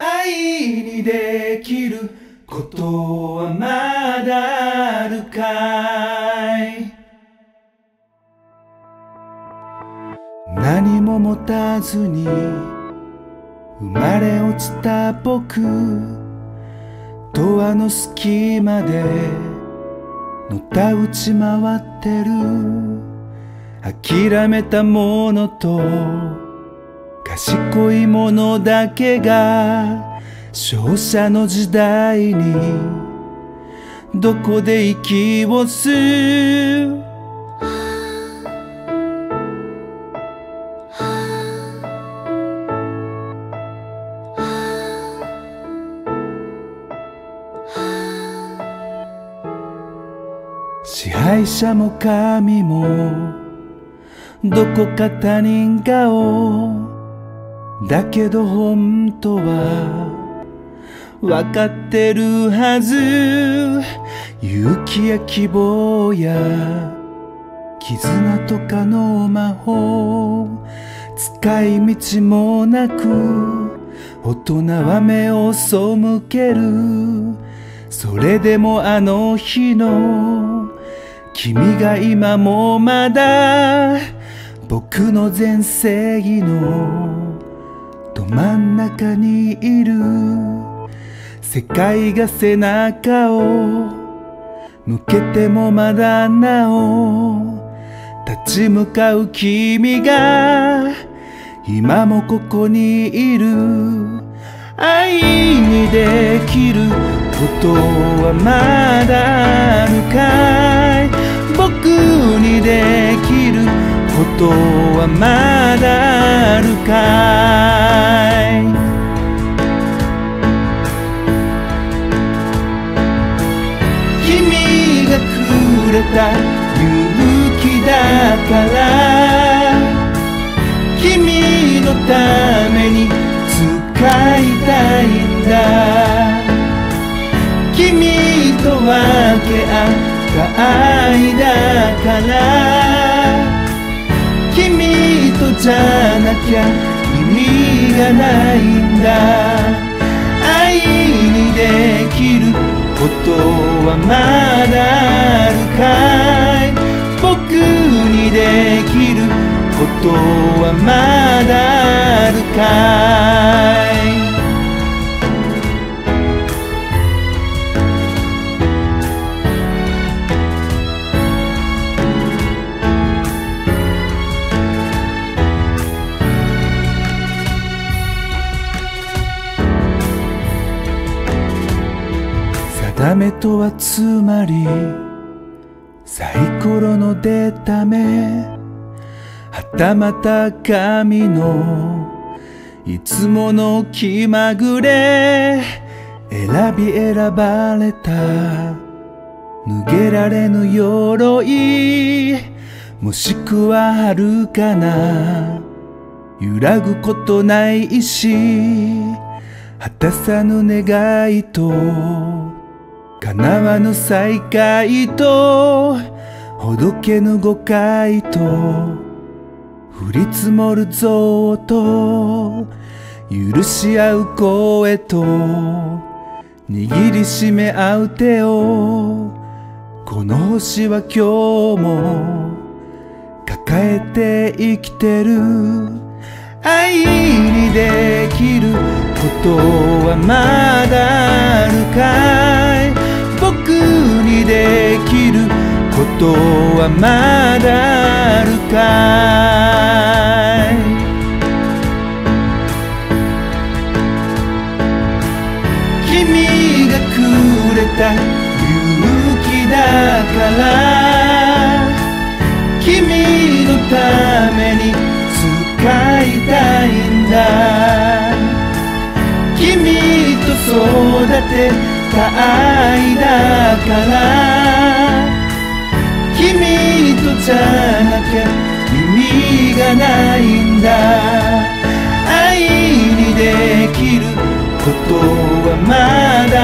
愛にできることはまだあるかい。何も持たずに生まれ落ちた僕、ドアの隙間でのたうち回ってる。諦めたものと賢いものだけが勝者の時代にどこで息を吸う。支配者も神もどこか他人顔だけど本当はわかってるはず。勇気や希望や絆とかの魔法、使い道もなく大人は目を背ける。それでもあの日の君が今もまだ僕の前世紀のど真ん中にいる。世界が背中を向けてもまだなお立ち向かう君が今もここにいる。愛にできることはまだあるかい。僕にできることはまだあるかい。「勇気だから」「君のために使いたいんだ」「君と分け合った愛だから」「君とじゃなきゃ意味がないんだ」「愛にできることはまだあるかい」「僕にできることはまだあるかい」「ダメとはつまりサイコロの出た目」「はたまた神のいつもの気まぐれ」「選び選ばれた脱げられぬ鎧」「もしくは遥かな揺らぐことない意志」「果たさぬ願いと」叶わぬ再会とほどけぬ誤解と降り積もる憎悪と許し合う声と握りしめ合う手をこの星は今日も抱えて生きてる。愛にできることはまだあるかい。僕にできることはまだあるかい。君がくれた勇気だから君のために使いたいんだ。君と育て愛だから君とじゃなきゃ意味がないんだ。愛にできることはまだ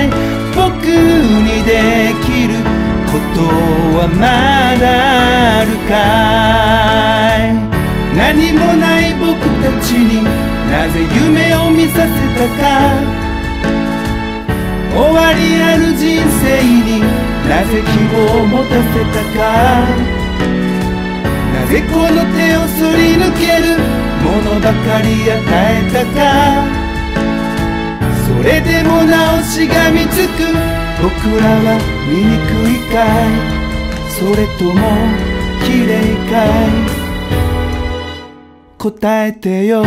あるかい。僕にできることはまだあるかい。何もない僕たちになぜ夢たか」「終わりある人生になぜ希望を持たせたか」「なぜこの手をすり抜けるものばかり与えたか」「それでもなおしがみつく僕らは醜いかいそれとも綺麗かい」答えてよ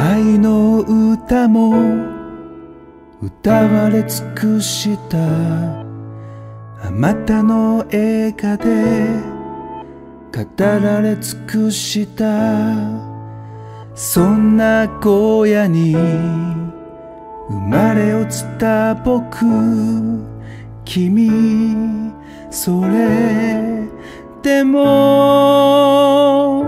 愛の歌も歌われ尽くしたあまたの映画で語られ尽くしたそんな小屋に生まれ落ちた僕君それでも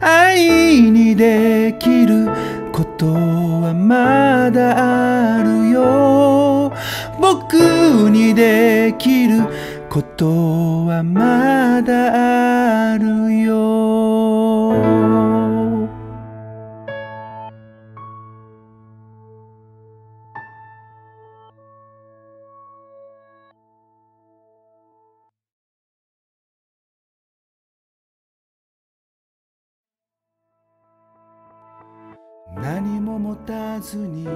愛にできることはまだあるよ僕にできることはまだあるよ何も持たずに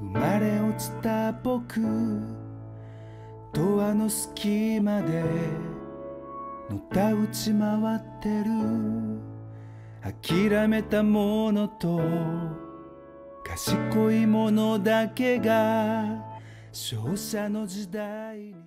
生まれ落ちた僕ドアの隙間でのたうち回ってる諦めたものと賢いものだけが勝者の時代に